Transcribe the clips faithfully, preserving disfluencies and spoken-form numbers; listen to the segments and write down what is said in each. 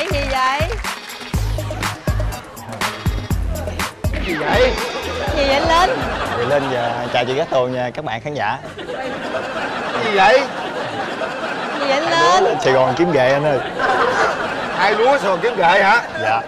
vậy? Gì vậy? Gì vậy? Gì vậy Linh? Vậy Linh và chào chị Cát Tường nha các bạn khán giả. Gì vậy? Gì vậy Linh? Sài Gòn kiếm ghệ anh ơi. Hai lúa Sài Gòn kiếm ghệ hả? Dạ.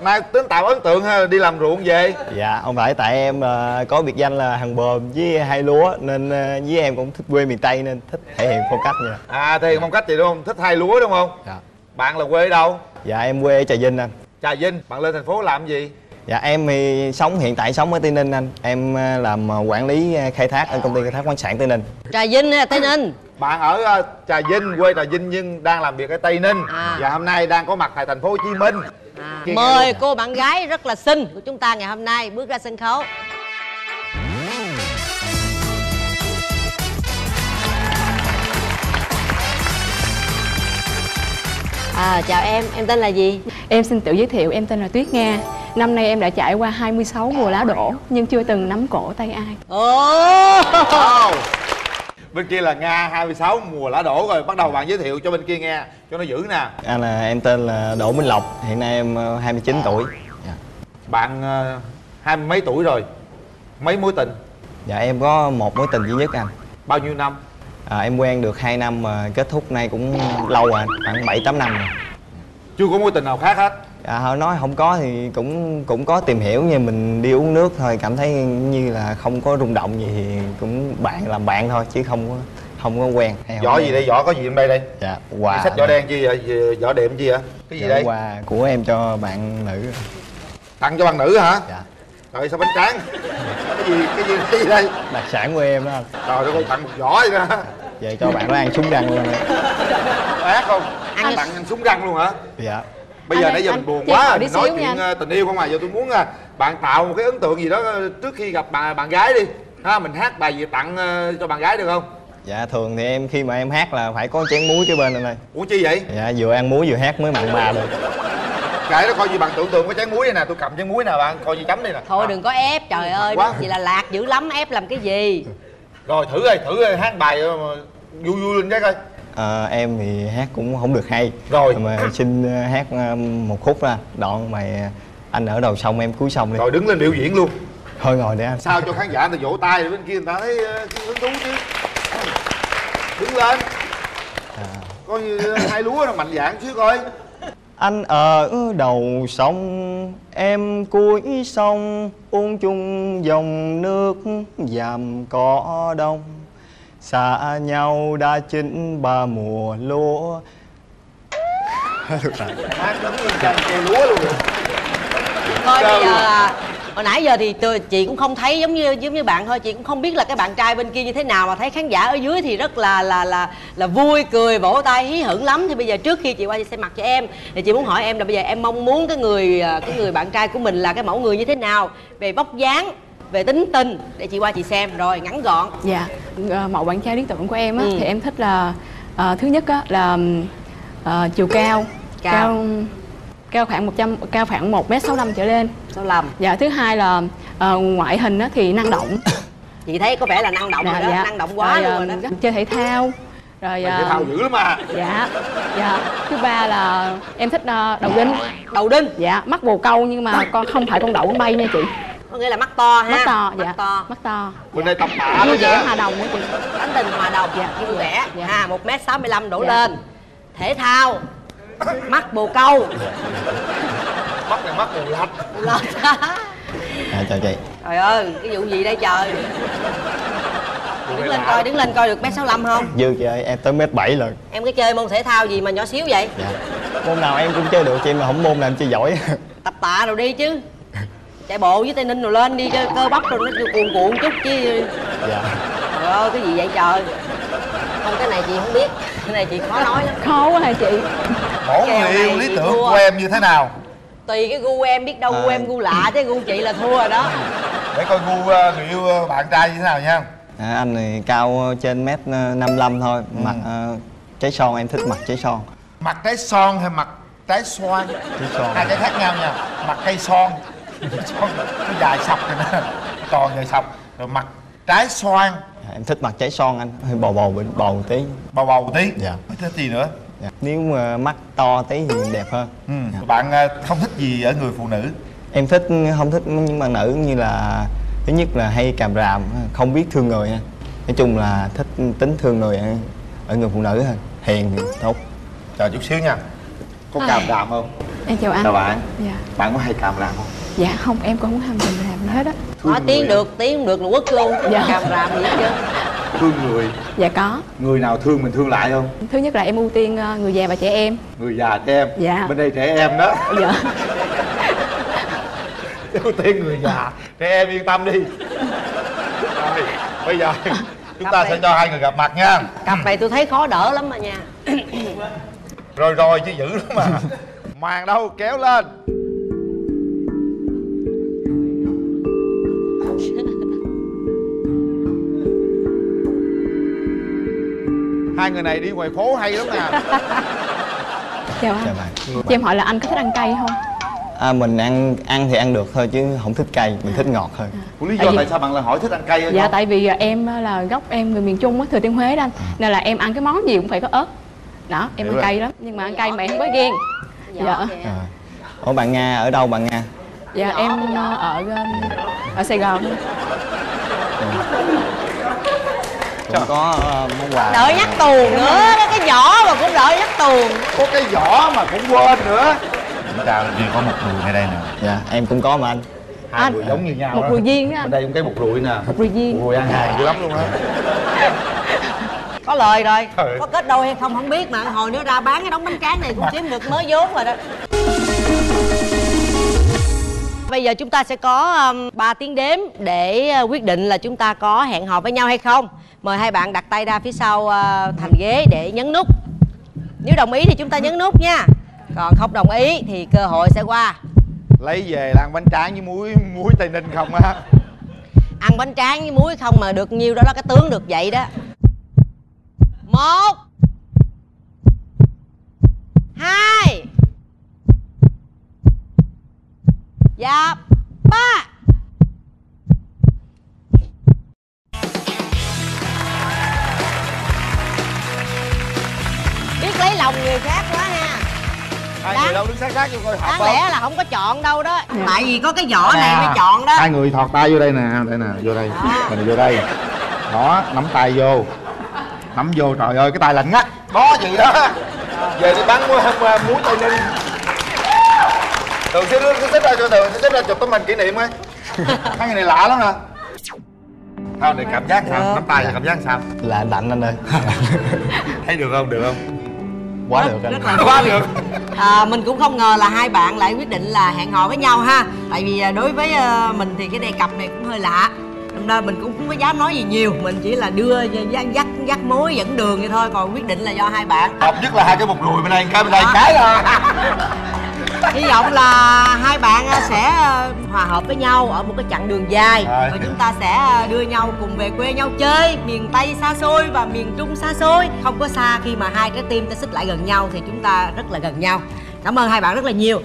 Mai tính tạo ấn tượng ha, đi làm ruộng về. Dạ không phải, tại em uh, có biệt danh là hàng bờm với hai lúa nên uh, với em cũng thích quê miền Tây nên thích thể hiện phong cách nha. À thể hiện phong cách vậy đúng không? Thích hai lúa đúng không? Dạ. Bạn là quê ở đâu? Dạ em quê ở Trà Vinh anh. Trà Vinh, bạn lên thành phố làm gì? Dạ em thì sống hiện tại sống ở Tây Ninh anh. Em làm quản lý khai thác ở công ty khai thác khoáng sản Tây Ninh. Trà Vinh hay Tây Ninh? Bạn ở Trà Vinh, quê Trà Vinh nhưng đang làm việc ở Tây Ninh. À. Và hôm nay đang có mặt tại thành phố Hồ Chí Minh. À. Mời cô bạn gái rất là xinh của chúng ta ngày hôm nay bước ra sân khấu. À, chào em, em tên là gì? Em xin tự giới thiệu, em tên là Tuyết Nga. Năm nay em đã trải qua hai mươi sáu mùa lá đổ nhưng chưa từng nắm cổ tay ai. Oh. Oh. Bên kia là Nga, hai mươi sáu mùa lá đổ rồi. Bắt đầu bạn giới thiệu cho bên kia nghe, cho nó giữ nè. À, là em tên là Đỗ Minh Lộc, hiện nay em hai mươi chín tuổi. Yeah. Bạn hai mươi mấy tuổi rồi, mấy mối tình? Dạ em có một mối tình duy nhất anh. Bao nhiêu năm? À, em quen được hai năm mà kết thúc nay cũng lâu rồi, khoảng bảy tám năm rồi. Chưa có mối tình nào khác hết? À, họ nói không có thì cũng cũng có tìm hiểu, như mình đi uống nước thôi, cảm thấy như là không có rung động gì thì cũng bạn làm bạn thôi chứ không có không có quen. Vỏ gì đây? Vỏ có gì trong đây đây? Dạ quà. Sách vỏ đen chi vậy? Vỏ đệm chi vậy? Cái gì dạ, đây? Quà của em cho bạn nữ. Tặng cho bạn nữ hả? Dạ. Trời sao bánh tráng. Cái gì cái gì cái gì đây? Đặc sản của em đó anh. Trời ơi con tặng một vỏ vậy đó. Vậy cho bạn nó ăn súng răng luôn. Ác không? Ăn tặng ăn súng răng luôn hả? Dạ. Bây anh giờ nãy giờ mình buồn quá đi nói chuyện anh. Tình yêu không à, giờ tôi muốn bạn tạo một cái ấn tượng gì đó trước khi gặp bà, bạn gái đi ha, mình hát bài gì tặng cho bạn gái được không? Dạ thường thì em khi mà em hát là phải có chén muối chứ bên anh ơi. Ủa chi vậy? Dạ vừa ăn muối vừa hát mới mặn mà được. Kệ nó coi gì, bạn tưởng tượng có chén muối đây nè, tôi cầm chén muối nè bạn, coi gì chấm đi nè. Thôi à. Đừng có ép, trời ơi quá. Gì là lạc dữ lắm, ép làm cái gì? Rồi thử ơi, thử ơi, hát bài vui vui lên cái coi. À, em thì hát cũng không được hay rồi mà xin hát một khúc ra đoạn mày anh ở đầu sông em cuối sông đi. Rồi đứng lên biểu diễn luôn. Thôi ngồi đi anh. Sao cho khán giả người ta vỗ tay, bên kia người ta thấy hứng thú chứ. Đứng lên à. Coi hai lúa nó mạnh dạng chứ coi. Anh ở đầu sông em cuối sông, uống chung dòng nước dàm cỏ đông, xa nhau đã chín ba mùa lúa. Hát đúng như chàng kêu lúa luôn. Thôi bây giờ hồi nãy giờ thì tôi, chị cũng không thấy giống như giống như bạn thôi, chị cũng không biết là cái bạn trai bên kia như thế nào mà thấy khán giả ở dưới thì rất là là là là vui cười vỗ tay hí hửng lắm. Thì bây giờ trước khi chị qua xem mặt cho em thì chị muốn hỏi em là bây giờ em mong muốn cái người cái người bạn trai của mình là cái mẫu người như thế nào về vóc dáng, về tính tình, để chị qua chị xem rồi ngắn gọn. Dạ yeah. Mẫu bạn trai lý tưởng của em á, ừ. thì em thích là uh, thứ nhất á là uh, chiều cao cao cao, cao khoảng một trăm cao khoảng một mét sáu mươi lăm trở lên. Sáu mươi lăm. Dạ thứ hai là uh, ngoại hình á thì năng động. Chị thấy có vẻ là năng động dạ, rồi đó dạ. Năng động quá rồi, luôn rồi đó. Chơi thể thao rồi. Mình uh, thể thao dữ lắm à. Dạ dạ. Thứ ba là em thích uh, đầu đinh. Đầu đinh dạ. Mắt bồ câu nhưng mà con không phải con đậu con bay nha chị, có nghĩa là mắt to ha. Mắt to, mắt dạ. to. Mắt to. Bên đây tập tạ vui vẻ hòa đồng chị. Tính tình hòa đồng, dạ. vui vẻ. Dạ. Ha, một mét sáu mươi lăm đổ dạ. lên. Thể thao. Mắt bồ câu. Mắt này mắt bồ lạch. Lạch á. À, chào chị. Trời ơi, cái vụ gì đây trời. Đứng lên coi, đứng lên coi được một mét sáu mươi lăm không? Dư chị ơi, em tới một mét bảy lần. Em cái chơi môn thể thao gì mà nhỏ xíu vậy? Dạ. Môn nào em cũng chơi được chị, mà không môn nào em chơi giỏi. Tập tạ rồi đi chứ. Chạy bộ với Tây Ninh rồi lên đi cho cơ bắp rồi nó cuồn cuộn chút chứ. Dạ. Trời ơi cái gì vậy trời. Không cái này chị không biết, cái này chị khó nói lắm. Khó quá hả chị. Mẫu người yêu lý tưởng của em như thế nào? Tùy cái gu em, biết đâu gu à. em gu lạ chứ gu chị là thua rồi đó. Để coi gu người yêu bạn trai như thế nào nha. À, anh này cao trên mét năm mươi lăm thôi. Ừ. Mặt uh, trái son, em thích mặt trái son. Mặt trái son hay mặt trái xoan? Trái son. Hai cái khác nhau nha. Mặt cây son. Nó dài sọc rồi nè, tròn dài sọc rồi, mặt trái xoan. Em thích mặt trái son anh, hơi bầu bầu bầu tí, bầu bầu tí. Dạ. Thích gì nữa? Dạ. Nếu mà mắt to tí thì đẹp hơn. Ừ. Dạ. Bạn không thích gì ở người phụ nữ? Em thích không thích những bạn nữ như là thứ nhất là hay càm ràm, không biết thương người. Nói chung là thích tính thương người ở người phụ nữ hơn. Hiền thì tốt. Chờ chút xíu nha. Có càm ràm không? Em chào anh. Chào bạn. Dạ. Bạn có hay càm ràm không? Dạ không, em cũng không ham càm ràm hết á. Nói tiếng được, tiếng không được là quất luôn. Dạ. Càm ràm gì hết chứ. Thương người? Dạ có. Người nào thương mình thương lại không? Thứ nhất là em ưu tiên người già và trẻ em. Người già trẻ em? Dạ. Bên đây trẻ em đó. Dạ. Ưu tiên người già. Trẻ em yên tâm đi. Rồi, bây giờ chúng ta sẽ cho hai người gặp mặt nha. Cặp này tôi thấy khó đỡ lắm mà nha. Rồi rồi chứ dữ lắm mà. Màn đâu kéo lên. Hai người này đi ngoài phố hay lắm nè. Chào anh. Chào bạn. Chị em hỏi là anh có thích ăn cay không? À, mình ăn ăn thì ăn được thôi chứ không thích cay, mình à. thích ngọt thôi. À. Lý do tại, vì... tại sao bạn lại hỏi thích ăn cay hay dạ không? Tại vì em là gốc em người miền Trung á, Thừa Thiên Huế đó anh. À. Nên là em ăn cái món gì cũng phải có ớt. Đó, em hiểu ăn rồi. Cay lắm, nhưng mà ăn cay mà em không có ghiêng. Dạ. Ủa bạn Nga ở đâu bạn Nga? Dạ em ở ở Sài Gòn. Cũng có uh, món quà. Đợi nhắc tuồng nữa, cái vỏ mà cũng đợi nhắc tuồng. Có cái vỏ mà cũng quên nữa. Chúng ta đều có một ruồi ngay đây nè. Dạ, em cũng có mà anh. Hai ruồi giống như nhau. Một ruồi viên đó anh. Bên đây cũng cái một ruồi nè. Một ruồi viên. Ruồi ăn hàng dữ lắm luôn á. Có lời rồi, ừ. Có kết đôi hay không không biết mà hồi nữa ra bán cái đống bánh tráng này cũng kiếm được mới vốn rồi đó. Bây giờ chúng ta sẽ có um, ba tiếng đếm để uh, quyết định là chúng ta có hẹn hò với nhau hay không. Mời hai bạn đặt tay ra phía sau uh, thành ghế để nhấn nút. Nếu đồng ý thì chúng ta nhấn nút nha. Còn không đồng ý thì cơ hội sẽ qua. Lấy về là ăn bánh tráng với muối muối Tây Ninh không á? Ăn bánh tráng với muối không mà được nhiêu đó là cái tướng được vậy đó. Một, hai, dạ, ba. Biết lấy lòng người khác quá ha. Hai đáng, người đâu đứng sát sát vô coi hợp đáng không? Lẽ là không có chọn đâu đó. Tại vì có cái vỏ này à, mới chọn đó. Hai người thọt tay vô đây nè, đây nè, vô đây. À. Mình vô đây. Đó, nắm tay vô. Nắm vô, trời ơi, cái tay lạnh ngắt. Đó gì đó. Về đi bắn muối Tây Ninh. Tường sẽ đưa cái xếp ra cho Tường, xếp ra chụp tấm hình kỷ niệm ấy. Cái người này lạ lắm nè. Thôi để cảm giác sao? Nắm tay là cảm giác sao? Là lạnh anh ơi. Thấy được không? Được không? Quá được anh. Quá được. À, mình cũng không ngờ là hai bạn lại quyết định là hẹn hò với nhau ha. Tại vì đối với mình thì cái đề cặp này cũng hơi lạ. Nên mình cũng không có dám nói gì nhiều. Mình chỉ là đưa dắt dắt, dắt mối dẫn đường vậy thôi. Còn quyết định là do hai bạn. Hợp nhất là hai cái một lùi bên đây, cái bên đây, cái đó. Hy vọng là hai bạn sẽ hòa hợp với nhau ở một cái chặng đường dài. Rồi à, chúng ta sẽ đưa nhau cùng về quê nhau chơi. Miền Tây xa xôi và miền Trung xa xôi. Không có xa khi mà hai trái tim ta xích lại gần nhau thì chúng ta rất là gần nhau. Cảm ơn hai bạn rất là nhiều.